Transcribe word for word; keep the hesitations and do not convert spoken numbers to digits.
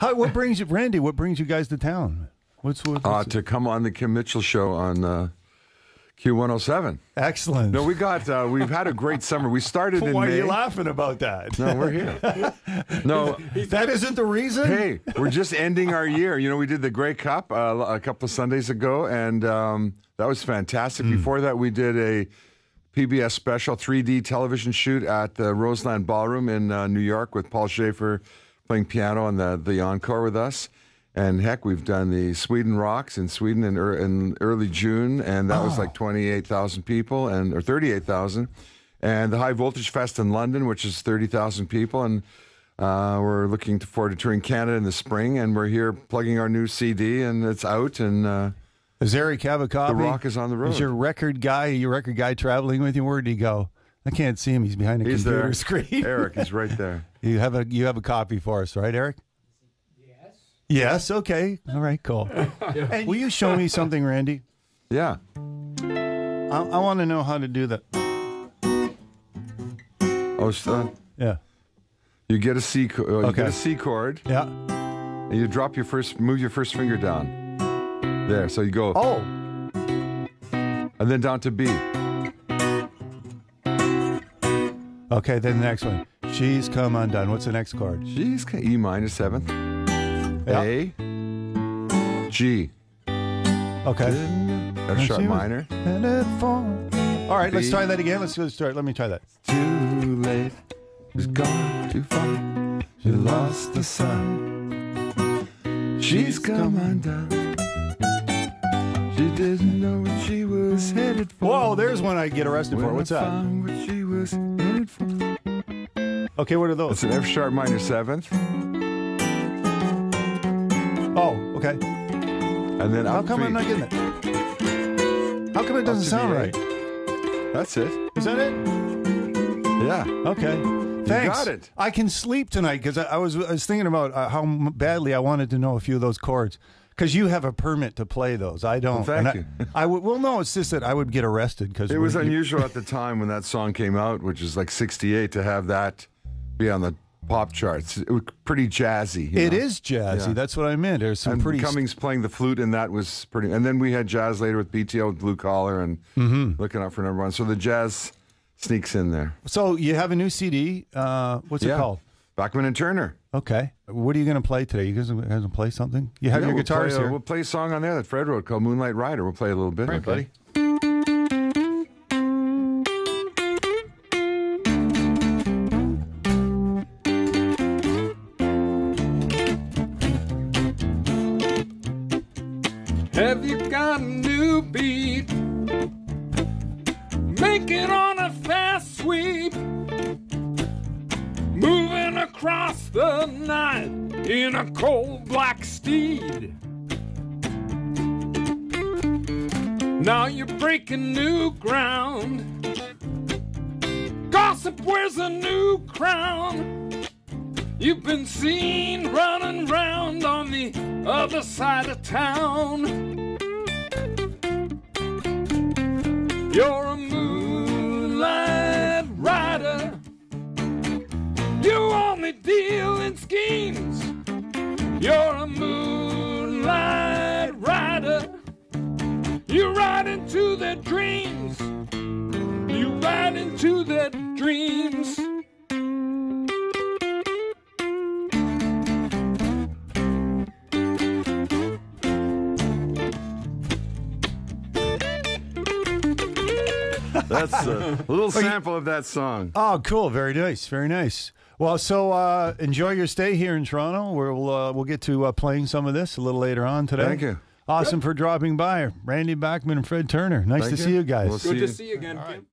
How, what brings you, Randy, what brings you guys to town? What's, what's, what's uh, to come on the Kim Mitchell show on uh, Q one oh seven. Excellent. No, we got, uh, we've had a great summer. We started in Why May. Are you laughing about that? No, we're here. No. That isn't the reason? Hey, we're just ending our year. You know, we did the Grey Cup uh, a couple of Sundays ago, and um, that was fantastic. Mm. Before that, we did a P B S special three D television shoot at the Roseland Ballroom in uh, New York with Paul Schaefer playing piano on the, the encore with us. And heck, we've done the Sweden Rocks in Sweden in, er, in early June, and that oh. was like twenty-eight thousand people, and or thirty-eight thousand. And the High Voltage Fest in London, which is thirty thousand people, and uh, we're looking forward to touring Canada in the spring, and we're here plugging our new C D, and it's out, and uh, is Eric Cavacobi? The Rock is on the road. Is your record guy, your record guy traveling with you? Where did he go? I can't see him. He's behind a He's computer there. Screen. Eric is right there. You have a you have a copy for us, right, Eric? Yes, okay. All right, cool. And will you show me something, Randy? Yeah. I, I want to know how to do that. Oh, son. Yeah. You get a C chord. Okay. You get a C chord. Yeah. And you drop your first, move your first finger down. There, so you go. Oh. And then down to B. Okay, then the next one. She's come undone. What's the next chord? She's E minor seventh. A, yep. G. Okay. F sharp minor. All right, B. Let's try that again. Let's go start. Let me try that. Too late. She's gone too far. She lost the sun. She's come undone. She didn't know what she was headed for. Whoa, there's one I get arrested when for. What's up? What she was headed for. Okay, what are those? It's an F sharp minor seventh. Oh, okay. And then how come I'm not getting it? How come it doesn't sound right? That's it. Is that it? Yeah. Okay. Thanks. You got it. I can sleep tonight because I, I was I was thinking about uh, how badly I wanted to know a few of those chords because you have a permit to play those. I don't. Well, thank you. I, I would. Well, no, it's just that I would get arrested because it was unusual at the time when that song came out, which is like sixty-eight, to have that be on the pop charts. It was pretty jazzy. You know? It is jazzy. Yeah. That's what I meant. There's some and pretty. Cummings playing the flute, and that was pretty. And then we had jazz later with B T O, with Blue Collar, and mm-hmm. Looking Out for Number One. So the jazz sneaks in there. So you have a new C D. Uh, what's yeah. it called? Bachman and Turner. Okay. What are you going to play today? You guys are going to play something? You have yeah, your we'll guitars play, here. Uh, we'll play a song on there that Fred wrote called Moonlight Rider. We'll play a little bit. Right, okay. Buddy. Have you got a new beat? Make it on a fast sweep, moving across the night in a cold black steed. Now you're breaking new ground. Gossip wears a new crown. You've been seen running round on the other side of town. You're a moonlight rider. You only deal in schemes. You're a moonlight rider. You ride into their dreams. You ride into their dreams. That's a little sample of that song. Oh, cool. Very nice. Very nice. Well, so uh, enjoy your stay here in Toronto. We'll, uh, we'll get to uh, playing some of this a little later on today. Thank you. Awesome for dropping by. Randy Bachman and Fred Turner. Nice Thank to you. see you guys. We'll Good see to you. see you again, All right. Kim.